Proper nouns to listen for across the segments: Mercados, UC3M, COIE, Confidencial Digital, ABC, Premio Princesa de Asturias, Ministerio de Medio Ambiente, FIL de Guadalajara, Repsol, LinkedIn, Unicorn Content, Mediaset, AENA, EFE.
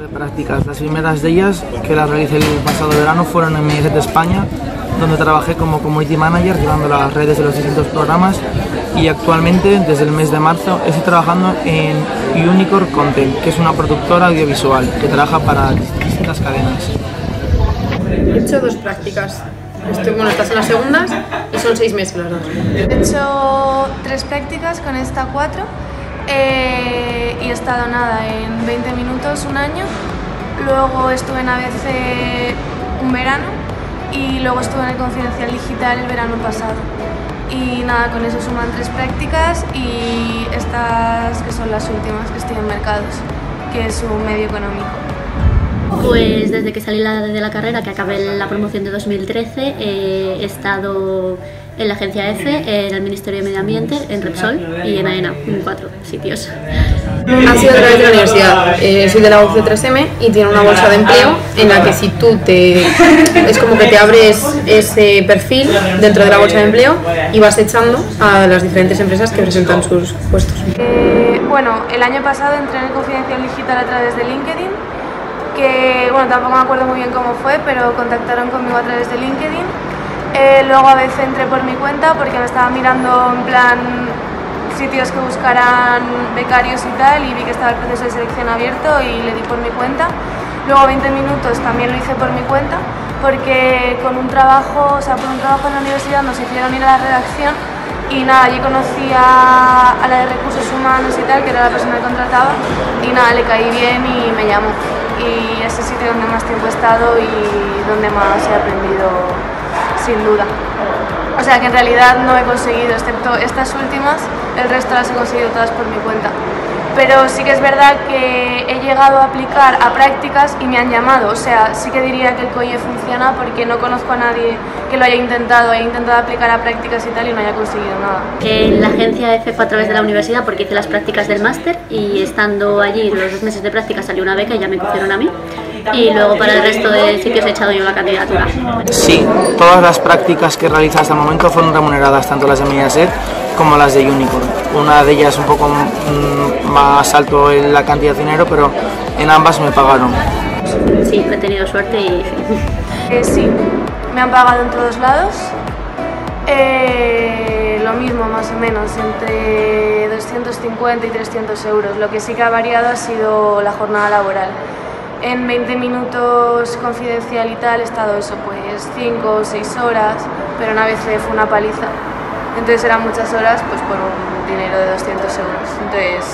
de prácticas. Las primeras de ellas, que las realicé el pasado verano, fueron en Mediaset España, donde trabajé como Community Manager, llevando las redes de los distintos programas, y actualmente, desde el mes de marzo, estoy trabajando en Unicorn Content, que es una productora audiovisual que trabaja para distintas cadenas. He hecho dos prácticas. Estas son las segundas y son 6 meses las dos. He hecho 3 prácticas, con esta 4. Y he estado nada en 20 minutos, un año. Luego estuve en ABC un verano y luego estuve en el Confidencial Digital el verano pasado. Y nada, con eso suman 3 prácticas y estas que son las últimas, que estoy en Mercados, que es un medio económico. Pues desde que salí de la carrera, que acabé la promoción de 2013, he estado en la agencia EFE, en el Ministerio de Medio Ambiente, en Repsol y en AENA, en 4 sitios. Ha sido a través de la universidad. Soy de la UC3M y tiene una bolsa de empleo en la que si tú es como que te abres ese perfil dentro de la bolsa de empleo y vas echando a las diferentes empresas que presentan sus puestos. Bueno, el año pasado entré en el Confidencial Digital a través de LinkedIn, que bueno, tampoco me acuerdo muy bien cómo fue, pero contactaron conmigo a través de LinkedIn. Luego a veces entré por mi cuenta porque me estaba mirando en plan sitios que buscaran becarios y tal, y vi que estaba el proceso de selección abierto y le di por mi cuenta. Luego 20 minutos también lo hice por mi cuenta porque con un trabajo, por un trabajo en la universidad nos hicieron ir a la redacción y nada, allí conocí a la de recursos humanos y tal, que era la persona que contrataba, y nada, le caí bien y me llamó. Y es el sitio donde más tiempo he estado y donde más he aprendido, sin duda. O sea que en realidad no he conseguido, excepto estas últimas, el resto las he conseguido todas por mi cuenta. Pero sí que es verdad que he llegado a aplicar a prácticas y me han llamado. O sea, sí que diría que el COIE funciona porque no conozco a nadie que lo haya intentado. He intentado aplicar a prácticas y tal y no haya conseguido nada. En la agencia EFE fue a través de la universidad porque hice las prácticas del máster y estando allí los 2 meses de práctica salió una beca y ya me cogieron a mí. Y luego para el resto de sitios he echado yo la candidatura. Sí, todas las prácticas que realizo hasta el momento fueron remuneradas, tanto las de Mediaset como las de Unicorn. Una de ellas un poco más alto en la cantidad de dinero, pero en ambas me pagaron. Sí, he tenido suerte y... sí, me han pagado en todos lados. Lo mismo más o menos, entre 250 y 300 euros. Lo que sí que ha variado ha sido la jornada laboral. En 20 minutos Confidencial y tal he estado eso, pues 5 o 6 horas, pero una vez fue una paliza. Entonces eran muchas horas pues por un dinero de 200 euros. Entonces,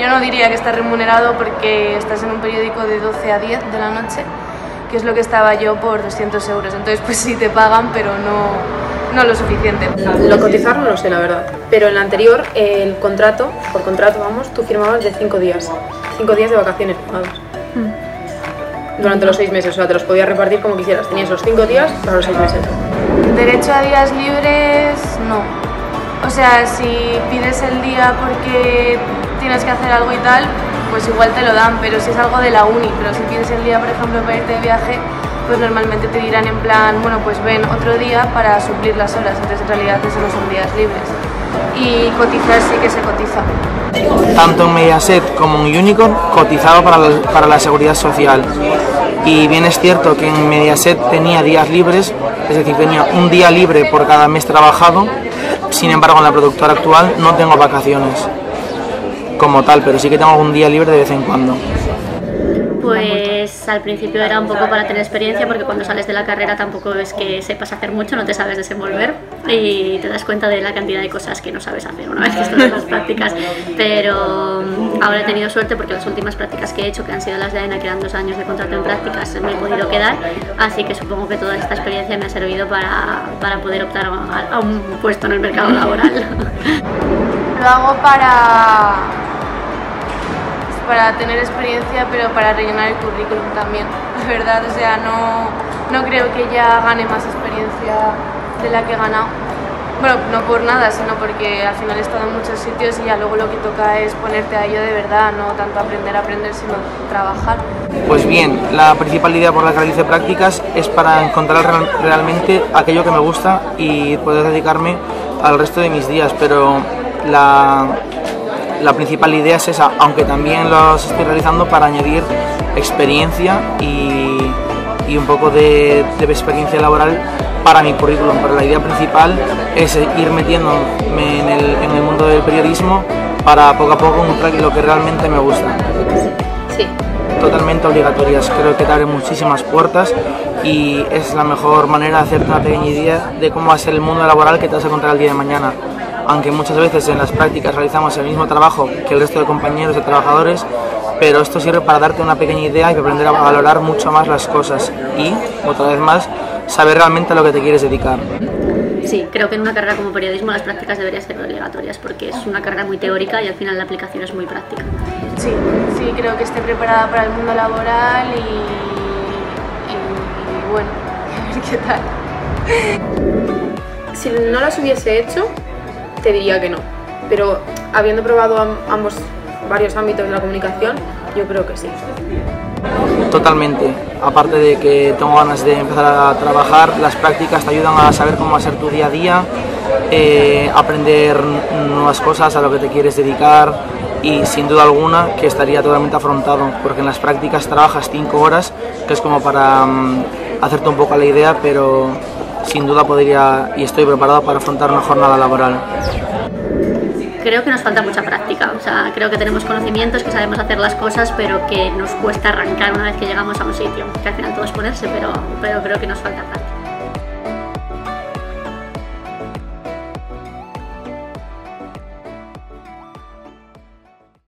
yo no diría que está remunerado porque estás en un periódico de 12 a 10 de la noche, que es lo que estaba yo por 200 euros. Entonces, pues sí te pagan, pero no lo suficiente. Lo cotizar no lo sé, la verdad, pero en la anterior, el contrato, por contrato vamos, tú firmabas de 5 días, 5 días de vacaciones firmados durante los 6 meses, o sea, te los podías repartir como quisieras, tenías los 5 días para los 6 meses. Derecho a días libres, no, o sea, si pides el día porque tienes que hacer algo y tal, pues igual te lo dan, pero si es algo de la uni, pero si pides el día, por ejemplo, para irte de viaje, pues normalmente te dirán en plan, bueno, pues ven otro día para suplir las horas, entonces en realidad eso no son días libres. Y cotizar sí que se cotiza. Tanto en Mediaset como en Unicorn cotizaba para la seguridad social. Y bien es cierto que en Mediaset tenía días libres, es decir, tenía un día libre por cada mes trabajado, sin embargo en la productora actual no tengo vacaciones como tal, pero sí que tengo un día libre de vez en cuando. Pues al principio era un poco para tener experiencia porque cuando sales de la carrera tampoco es que sepas hacer mucho, no te sabes desenvolver y te das cuenta de la cantidad de cosas que no sabes hacer una vez que estás en las prácticas, pero ahora he tenido suerte porque las últimas prácticas que he hecho, que han sido las de AENA, que eran 2 años de contrato en prácticas, me he podido quedar, así que supongo que toda esta experiencia me ha servido para poder optar a un puesto en el mercado laboral. Lo hago para tener experiencia, pero para rellenar el currículum también, la verdad, o sea, no creo que ya gane más experiencia de la que he ganado. Bueno, no por nada, sino porque al final he estado en muchos sitios y ya luego lo que toca es ponerte a ello de verdad, no tanto aprender, sino trabajar. Pues bien, la principal idea por la que realice prácticas es para encontrar realmente aquello que me gusta y poder dedicarme al resto de mis días, pero la la principal idea es esa, aunque también los estoy realizando para añadir experiencia y un poco de experiencia laboral para mi currículum, pero la idea principal es ir metiéndome en el mundo del periodismo para poco a poco mostrar lo que realmente me gusta. Sí. Totalmente obligatorias, creo que te abre muchísimas puertas y es la mejor manera de hacerte una pequeña idea de cómo va a ser el mundo laboral que te vas a encontrar el día de mañana. Aunque muchas veces en las prácticas realizamos el mismo trabajo que el resto de compañeros, de trabajadores, pero esto sirve para darte una pequeña idea y aprender a valorar mucho más las cosas y, otra vez más, saber realmente a lo que te quieres dedicar. Sí, creo que en una carrera como periodismo las prácticas deberían ser obligatorias porque es una carrera muy teórica y al final la aplicación es muy práctica. Sí, sí, creo que esté preparada para el mundo laboral y bueno, a ver qué tal. Si no las hubiese hecho, te diría que no, pero habiendo probado varios ámbitos de la comunicación, yo creo que sí. Totalmente, aparte de que tengo ganas de empezar a trabajar, las prácticas te ayudan a saber cómo va a ser tu día a día, aprender nuevas cosas a lo que te quieres dedicar y sin duda alguna que estaría totalmente afrontado, porque en las prácticas trabajas 5 horas, que es como para hacerte un poco la idea, pero sin duda podría y estoy preparado para afrontar una jornada laboral. Creo que nos falta mucha práctica, o sea, creo que tenemos conocimientos, que sabemos hacer las cosas, pero que nos cuesta arrancar una vez que llegamos a un sitio, que al final todo es ponerse, pero creo que nos falta práctica.